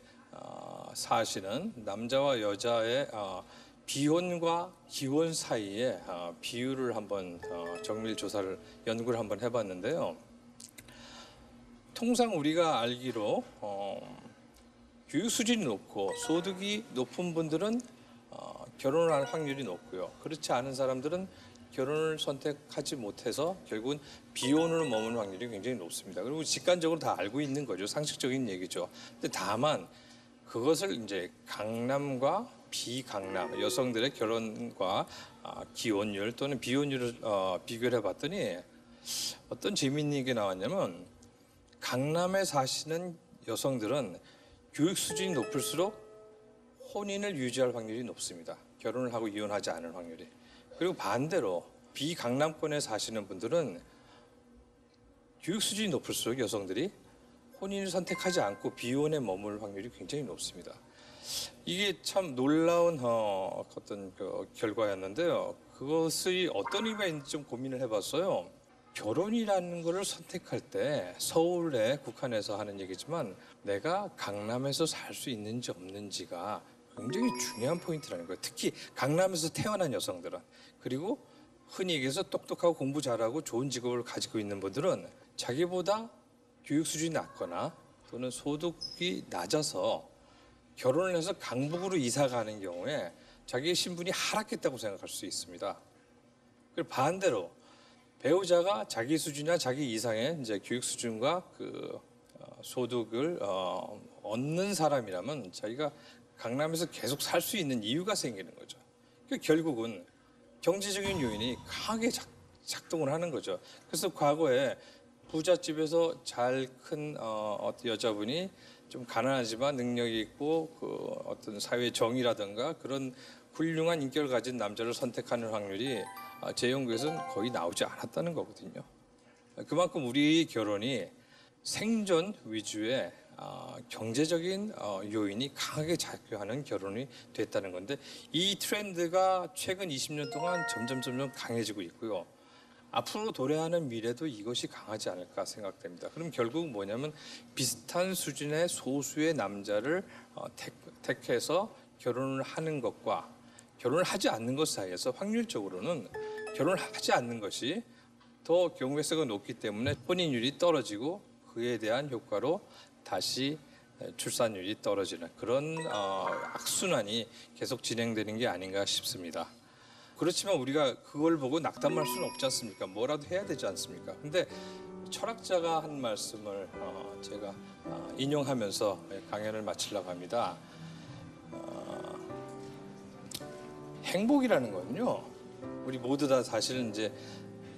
사시는 남자와 여자의 비혼과 기혼 사이의 비율을 한번 정밀 조사를 연구를 한번 해봤는데요. 통상 우리가 알기로 교육 수준이 높고 소득이 높은 분들은 결혼을 할 확률이 높고요. 그렇지 않은 사람들은 결혼을 선택하지 못해서 결국은 비혼으로 머무는 확률이 굉장히 높습니다. 그리고 직관적으로 다 알고 있는 거죠. 상식적인 얘기죠. 근데 다만 그것을 이제 강남과 비강남 여성들의 결혼과 기혼율 또는 비혼율을 비교를 해봤더니 어떤 재미있는 게 나왔냐면 강남에 사시는 여성들은 교육 수준이 높을수록 혼인을 유지할 확률이 높습니다. 결혼을 하고 이혼하지 않을 확률이. 그리고 반대로 비강남권에 사시는 분들은 교육 수준이 높을수록 여성들이 혼인을 선택하지 않고 비혼에 머물 확률이 굉장히 높습니다. 이게 참 놀라운 어떤 그 결과였는데요. 그것이 어떤 의미가 있는지 좀 고민을 해봤어요. 결혼이라는 거를 선택할 때 서울에 국한해서 하는 얘기지만 내가 강남에서 살 수 있는지 없는지가 굉장히 중요한 포인트라는 거예요. 특히 강남에서 태어난 여성들은. 그리고 흔히 얘기해서 똑똑하고 공부 잘하고 좋은 직업을 가지고 있는 분들은 자기보다 교육 수준이 낮거나 또는 소득이 낮아서 결혼을 해서 강북으로 이사가는 경우에 자기의 신분이 하락했다고 생각할 수 있습니다. 그리고 반대로 배우자가 자기 수준이나 자기 이상의 이제 교육 수준과 그 소득을 얻는 사람이라면 자기가 강남에서 계속 살 수 있는 이유가 생기는 거죠. 그러니까 결국은 경제적인 요인이 강하게 작동을 하는 거죠. 그래서 과거에 부잣집에서 잘 큰 어떤 여자분이 좀 가난하지만 능력이 있고 그 어떤 사회의 정의라든가 그런 훌륭한 인격을 가진 남자를 선택하는 확률이 제 연구에서는 거의 나오지 않았다는 거거든요. 그만큼 우리 결혼이 생존 위주의 경제적인 요인이 강하게 작용하는 결혼이 됐다는 건데 이 트렌드가 최근 20년 동안 점점 강해지고 있고요. 앞으로 도래하는 미래도 이것이 강하지 않을까 생각됩니다. 그럼 결국 뭐냐면 비슷한 수준의 소수의 남자를 택해서 결혼을 하는 것과 결혼을 하지 않는 것 사이에서 확률적으로는 결혼을 하지 않는 것이 더 경우의 수가 높기 때문에 혼인율이 떨어지고 그에 대한 효과로 다시 출산율이 떨어지는 그런 악순환이 계속 진행되는 게 아닌가 싶습니다. 그렇지만 우리가 그걸 보고 낙담할 수는 없지 않습니까? 뭐라도 해야 되지 않습니까? 근데 철학자가 한 말씀을 제가 인용하면서 강연을 마치려고 합니다. 행복이라는 건요, 우리 모두 다 사실은 이제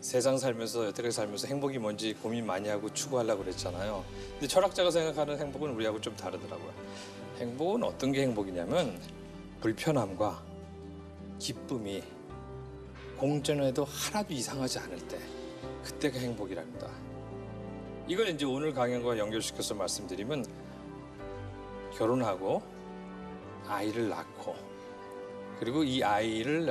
세상 살면서 여태까지 살면서 행복이 뭔지 고민 많이 하고 추구하려고 그랬잖아요. 근데 철학자가 생각하는 행복은 우리하고 좀 다르더라고요. 행복은 어떤 게 행복이냐면 불편함과 기쁨이 공존해도 하나도 이상하지 않을 때 그때가 행복이랍니다. 이걸 이제 오늘 강연과 연결시켜서 말씀드리면 결혼하고 아이를 낳고 그리고 이 아이를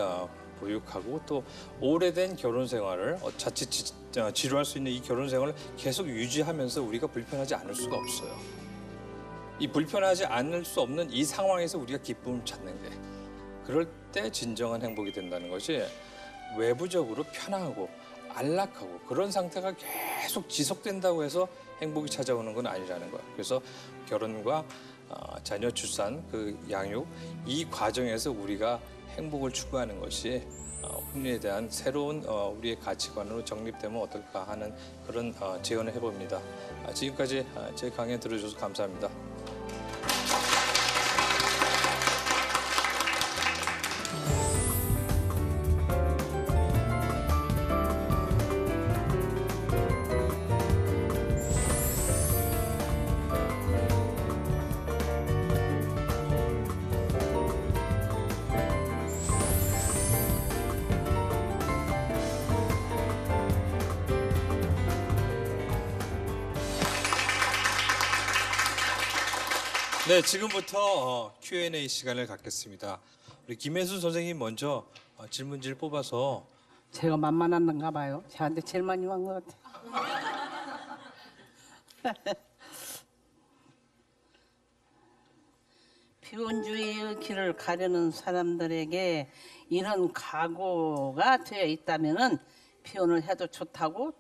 보육하고 또 오래된 결혼 생활을 자칫 지루할 수 있는 이 결혼 생활을 계속 유지하면서 우리가 불편하지 않을 수가 없어요. 이 불편하지 않을 수 없는 이 상황에서 우리가 기쁨을 찾는 게 그럴 때 진정한 행복이 된다는 것이 외부적으로 편하고 안락하고 그런 상태가 계속 지속된다고 해서 행복이 찾아오는 건 아니라는 거야. 그래서 결혼과 자녀 출산, 그 양육 이 과정에서 우리가 행복을 추구하는 것이 혼인에 대한 새로운 우리의 가치관으로 정립되면 어떨까 하는 그런 제언을 해봅니다. 지금까지 제 강연 들어주셔서 감사합니다. 네, 지금부터 Q&A 시간을 갖겠습니다. 우리 김혜순 선생님 먼저 질문지를 뽑아서. 제가 만만한가 봐요. 저한테 제일 많이 온 것 같아요. 비혼주의의 길을 가려는 사람들에게 이런 각오가 되어 있다면은 비혼을 해도 좋다고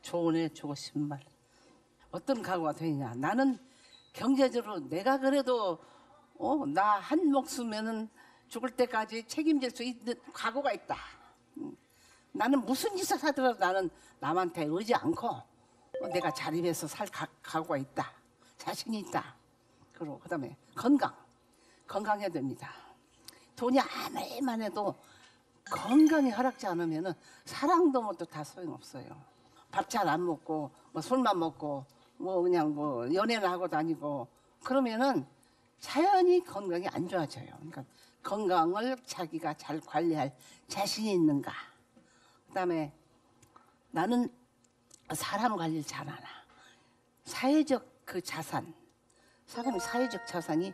조언해 주고 싶은 말. 어떤 각오가 되냐? 나는 경제적으로 내가 그래도 나 한 목숨에는 죽을 때까지 책임질 수 있는 각오가 있다. 나는 무슨 짓을 하더라도 나는 남한테 의지 않고 내가 자립해서 살 각오가 있다. 자신이 있다. 그리고 그다음에 건강. 건강해야 됩니다. 돈이 아무리만 해도 건강이 허락지 않으면은 사랑도 뭐도 다 소용없어요. 밥 잘 안 먹고 뭐 술만 먹고 뭐 그냥 뭐 연애를 하고 다니고 그러면은 자연히 건강이 안 좋아져요. 그러니까 건강을 자기가 잘 관리할 자신이 있는가. 그다음에 나는 사람 관리를 잘하나. 사회적 그 자산, 사람의 사회적 자산이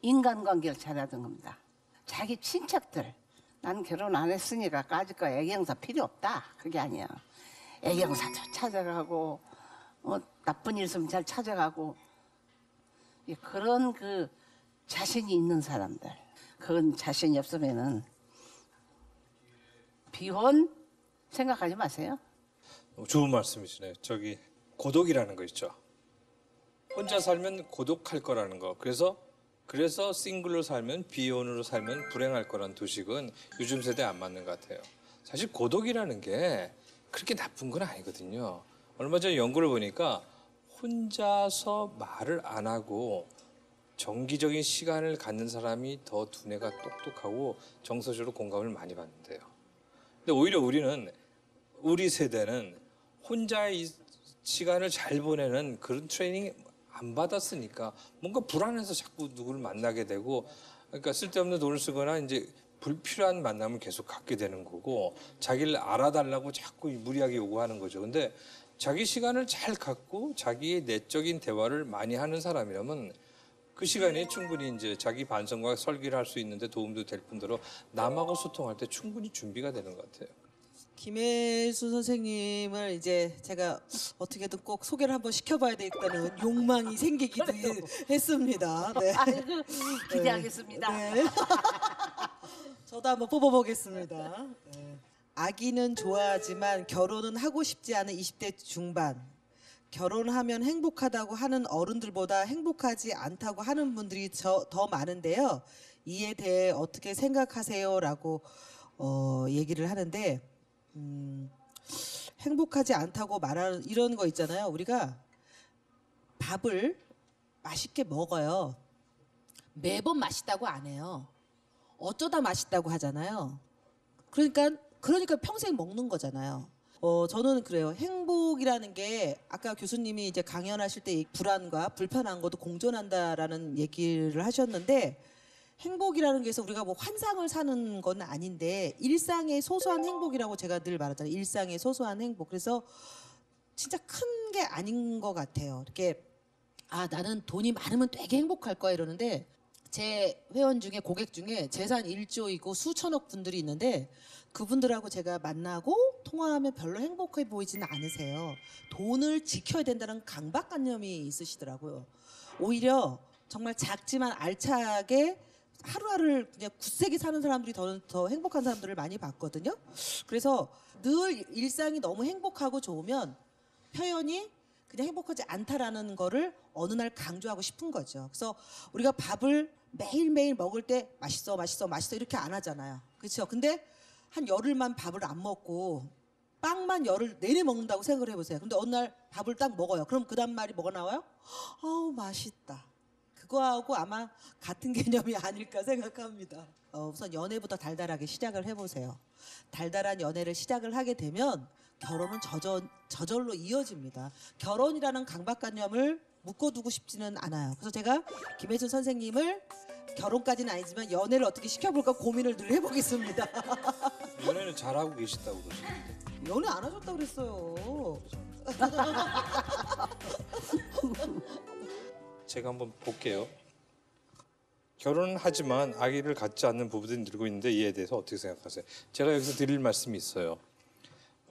인간관계를 잘하던 겁니다. 자기 친척들, 나는 결혼 안 했으니까 까짓거 애기 형사 필요 없다. 그게 아니야. 애경사 찾아가고 뭐 나쁜 일 있으면 잘 찾아가고 그런 그 자신이 있는 사람들. 그건 자신이 없으면은 비혼 생각하지 마세요. 좋은 말씀이시네요. 저기 고독이라는 거 있죠. 혼자 살면 고독할 거라는 거. 그래서 싱글로 살면 비혼으로 살면 불행할 거란 도식은 요즘 세대에 안 맞는 것 같아요. 사실 고독이라는 게 그렇게 나쁜 건 아니거든요. 얼마 전에 연구를 보니까 혼자서 말을 안 하고 정기적인 시간을 갖는 사람이 더 두뇌가 똑똑하고 정서적으로 공감을 많이 받는데요. 근데 오히려 우리 세대는 혼자의 시간을 잘 보내는 그런 트레이닝 안 받았으니까 뭔가 불안해서 자꾸 누구를 만나게 되고, 그러니까 쓸데없는 돈을 쓰거나 이제 불필요한 만남을 계속 갖게 되는 거고, 자기를 알아달라고 자꾸 무리하게 요구하는 거죠. 근데 자기 시간을 잘 갖고 자기의 내적인 대화를 많이 하는 사람이라면 그 시간에 충분히 이제 자기 반성과 설계를 할 수 있는데 도움도 될 뿐더러 남하고 소통할 때 충분히 준비가 되는 것 같아요. 김혜순 선생님을 이제 제가 어떻게든 꼭 소개를 한번 시켜봐야 되겠다는 욕망이 생기기도 했습니다. 네. 아이고, 기대하겠습니다. 네. 저도 한번 뽑아보겠습니다. 네. 아기는 좋아하지만 결혼은 하고 싶지 않은 20대 중반. 결혼하면 행복하다고 하는 어른들보다 행복하지 않다고 하는 분들이 더 많은데요. 이에 대해 어떻게 생각하세요? 라고 얘기를 하는데, 행복하지 않다고 말하는 이런 거 있잖아요. 우리가 밥을 맛있게 먹어요. 매번 맛있다고 안 해요. 어쩌다 맛있다고 하잖아요. 그러니까 평생 먹는 거잖아요. 저는 그래요. 행복이라는 게 아까 교수님이 이제 강연하실 때 불안과 불편한 것도 공존한다라는 얘기를 하셨는데, 행복이라는 게 있어서 우리가 뭐 환상을 사는 건 아닌데 일상의 소소한 행복이라고 제가 늘 말하잖아요. 일상의 소소한 행복. 그래서 진짜 큰 게 아닌 것 같아요. 이렇게 아 나는 돈이 많으면 되게 행복할 거야 이러는데, 제 회원 중에 고객 중에 재산 1조이고 수천억 분들이 있는데 그분들하고 제가 만나고 통화하면 별로 행복해 보이지는 않으세요. 돈을 지켜야 된다는 강박관념이 있으시더라고요. 오히려 정말 작지만 알차게 하루하루를 그냥 굳세게 사는 사람들이 더 행복한 사람들을 많이 봤거든요. 그래서 늘 일상이 너무 행복하고 좋으면 표현이 그냥 행복하지 않다라는 거를 어느 날 강조하고 싶은 거죠. 그래서 우리가 밥을 매일매일 먹을 때 맛있어 맛있어 맛있어 이렇게 안 하잖아요. 그렇죠? 근데 한 열흘만 밥을 안 먹고 빵만 열흘 내내 먹는다고 생각을 해보세요. 근데 어느 날 밥을 딱 먹어요. 그럼 그 다음 말이 뭐가 나와요? 아우 맛있다. 그거하고 아마 같은 개념이 아닐까 생각합니다. 우선 연애부터 달달하게 시작을 해보세요. 달달한 연애를 시작을 하게 되면 결혼은 저절로 이어집니다. 결혼이라는 강박관념을 묶어두고 싶지는 않아요. 그래서 제가 김혜순 선생님을 결혼까지는 아니지만 연애를 어떻게 시켜볼까 고민을 늘 해보겠습니다. 연애는 잘하고 계시다고 그러시는데. 연애 안 하셨다고 그랬어요. 제가 한번 볼게요. 결혼은 하지만 아기를 갖지 않는 부부들이 늘고 있는데 이에 대해서 어떻게 생각하세요? 제가 여기서 드릴 말씀이 있어요.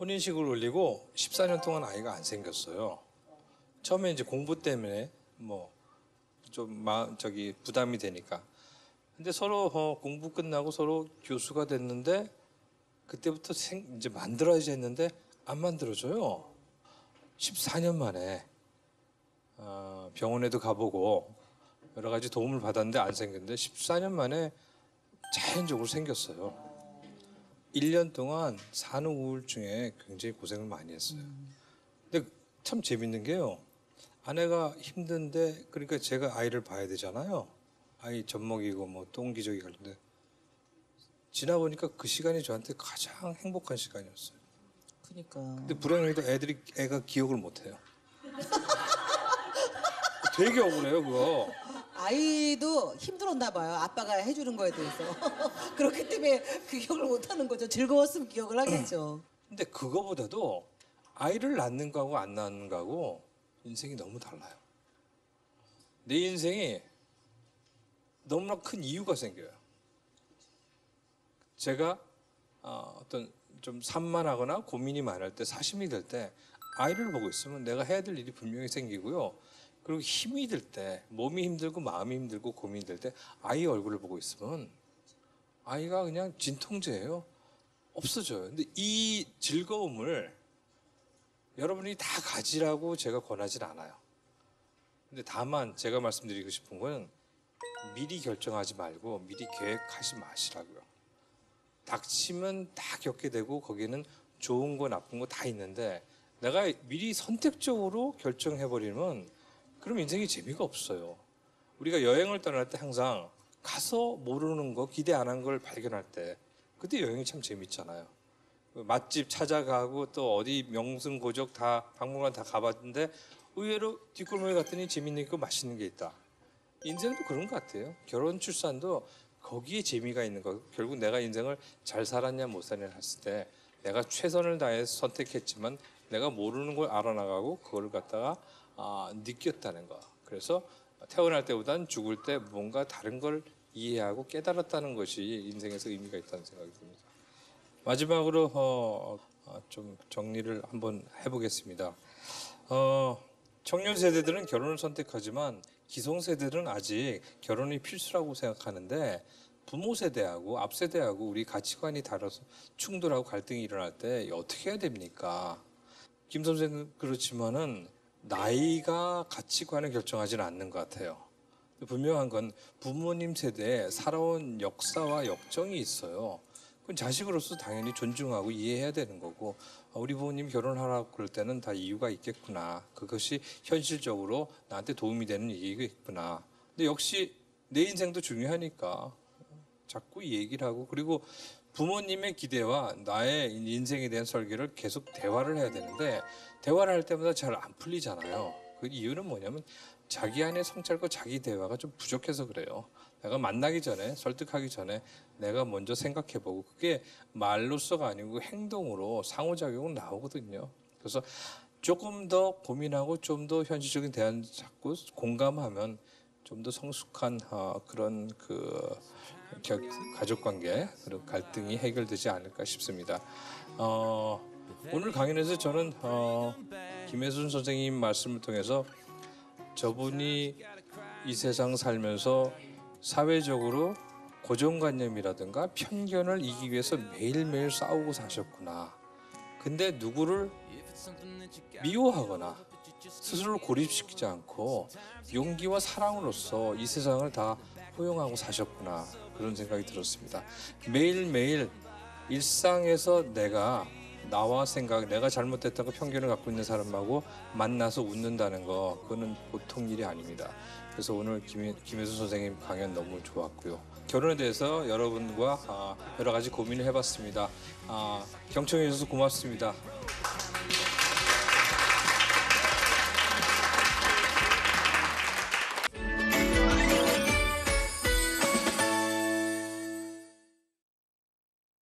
혼인식을 올리고 14년 동안 아이가 안 생겼어요. 처음에 이제 공부 때문에 뭐 좀 부담이 되니까. 근데 서로 공부 끝나고 서로 교수가 됐는데 그때부터 이제 만들어야지 했는데 안 만들어져요. 14년 만에 병원에도 가보고 여러 가지 도움을 받았는데 안 생겼는데 14년 만에 자연적으로 생겼어요. 1년 동안 산후 우울증에 굉장히 고생을 많이 했어요. 근데 참 재밌는 게요. 아내가 힘든데 그러니까 제가 아이를 봐야 되잖아요. 아이 젖 먹이고 뭐 똥기저귀 갈때 지나보니까 그 시간이 저한테 가장 행복한 시간이었어요. 그러니까. 근데 불행히도 애가 기억을 못해요. 되게 억울해요 그거. 아이도 힘들었나 봐요. 아빠가 해주는 거에 대해서. 그렇기 때문에 그 기억을 못하는 거죠. 즐거웠으면 기억을 하겠죠. 근데 그거보다도 아이를 낳는 거하고 안 낳는 거하고 인생이 너무 달라요. 내 인생이 너무나 큰 이유가 생겨요. 제가 어떤 좀 산만하거나 고민이 많을 때, 사심이 될 때 아이를 보고 있으면 내가 해야 될 일이 분명히 생기고요. 그리고 힘이 들 때, 몸이 힘들고 마음이 힘들고 고민이 될 때 아이 얼굴을 보고 있으면 아이가 그냥 진통제예요. 없어져요. 근데 이 즐거움을 여러분이 다 가지라고 제가 권하진 않아요. 근데 다만 제가 말씀드리고 싶은 건 미리 결정하지 말고 미리 계획하지 마시라고요. 닥치면 다 겪게 되고 거기에는 좋은 거 나쁜 거 다 있는데 내가 미리 선택적으로 결정해버리면 그럼 인생이 재미가 없어요. 우리가 여행을 떠날 때 항상 가서 모르는 거, 기대 안 한 걸 발견할 때 그때 여행이 참 재밌잖아요. 맛집 찾아가고 또 어디 명승 고적 다 박물관 다 가봤는데 의외로 뒷골목에 갔더니 재밌는 거 맛있는 게 있다. 인생도 그런 것 같아요. 결혼 출산도 거기에 재미가 있는 거. 결국 내가 인생을 잘 살았냐 못 살았냐 했을 때 내가 최선을 다해서 선택했지만 내가 모르는 걸 알아나가고 그걸 갖다가 느꼈다는 거. 그래서 태어날 때보다는 죽을 때 뭔가 다른 걸 이해하고 깨달았다는 것이 인생에서 의미가 있다는 생각이 듭니다. 마지막으로 좀 정리를 한번 해보겠습니다. 청년 세대들은 결혼을 선택하지만 기성 세대들은 아직 결혼이 필수라고 생각하는데 부모 세대하고 앞 세대하고 우리 가치관이 달라서 충돌하고 갈등이 일어날 때 어떻게 해야 됩니까? 김 선생은 그렇지만은 나이가 가치관을 결정하지는 않는 것 같아요. 분명한 건 부모님 세대에 살아온 역사와 역정이 있어요. 그건 자식으로서 당연히 존중하고 이해해야 되는 거고 우리 부모님 결혼하라고 그럴 때는 다 이유가 있겠구나. 그것이 현실적으로 나한테 도움이 되는 얘기겠구나. 근데 역시 내 인생도 중요하니까 자꾸 얘기를 하고 그리고 부모님의 기대와 나의 인생에 대한 설계를 계속 대화를 해야 되는데 대화를 할 때마다 잘 안 풀리잖아요. 그 이유는 뭐냐면 자기 안의 성찰과 자기 대화가 좀 부족해서 그래요. 내가 만나기 전에 설득하기 전에 내가 먼저 생각해보고 그게 말로서가 아니고 행동으로 상호작용은 나오거든요. 그래서 조금 더 고민하고 좀 더 현실적인 대안 찾고 공감하면 좀 더 성숙한 그런 가족관계 그리고 갈등이 해결되지 않을까 싶습니다. 오늘 강연에서 저는 김혜순 선생님 말씀을 통해서 저분이 이 세상 살면서 사회적으로 고정관념이라든가 편견을 이기기 위해서 매일매일 싸우고 사셨구나. 근데 누구를 미워하거나 스스로를 고립시키지 않고 용기와 사랑으로써 이 세상을 다 포용하고 사셨구나. 그런 생각이 들었습니다. 매일매일 일상에서 내가 나와 생각, 내가 잘못됐다고 편견을 갖고 있는 사람하고 만나서 웃는다는 거 그거는 보통 일이 아닙니다. 그래서 오늘 김혜순 선생님 강연 너무 좋았고요. 결혼에 대해서 여러분과 여러 가지 고민을 해봤습니다. 경청해 주셔서 고맙습니다.